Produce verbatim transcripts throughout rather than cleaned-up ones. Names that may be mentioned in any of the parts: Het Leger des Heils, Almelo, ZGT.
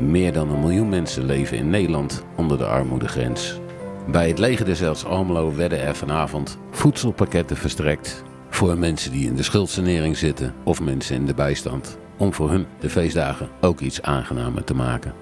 Meer dan een miljoen mensen leven in Nederland onder de armoedegrens. Bij het Leger des Heils Almelo werden er vanavond voedselpakketten verstrekt voor mensen die in de schuldsanering zitten of mensen in de bijstand, om voor hun de feestdagen ook iets aangenamer te maken.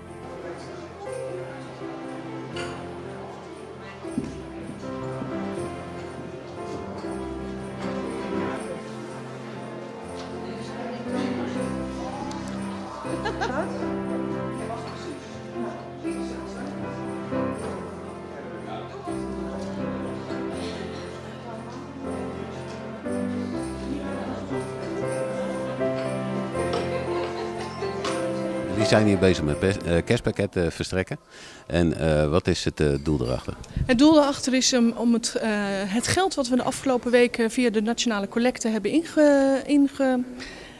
Die zijn hier bezig met kerstpakketten verstrekken. En uh, wat is het uh, doel erachter? Het doel erachter is um, om het, uh, het geld wat we de afgelopen weken via de nationale collecte hebben inge,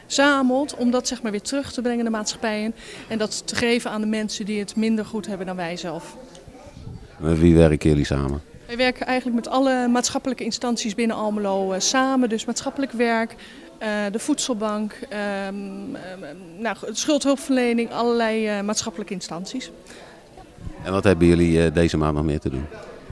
ingezameld, om dat zeg maar weer terug te brengen naar de maatschappijen. En dat te geven aan de mensen die het minder goed hebben dan wij zelf. Met wie werken jullie samen? Wij werken eigenlijk met alle maatschappelijke instanties binnen Almelo uh, samen. Dus maatschappelijk werk, uh, de voedselbank, um, uh, nou, schuldhulpverlening, allerlei uh, maatschappelijke instanties. En wat hebben jullie uh, deze maand nog meer te doen?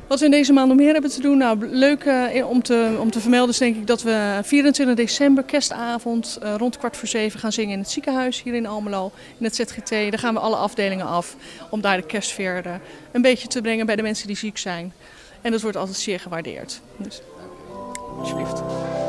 Wat we in deze maand nog meer hebben te doen? Nou, leuk uh, om, te, om te vermelden is denk ik dat we vierentwintig december, kerstavond, uh, rond kwart voor zeven gaan zingen in het ziekenhuis hier in Almelo, in het Z G T. Daar gaan we alle afdelingen af om daar de kerstsfeer uh, een beetje te brengen bij de mensen die ziek zijn. En dat wordt altijd zeer gewaardeerd. Dus, alsjeblieft.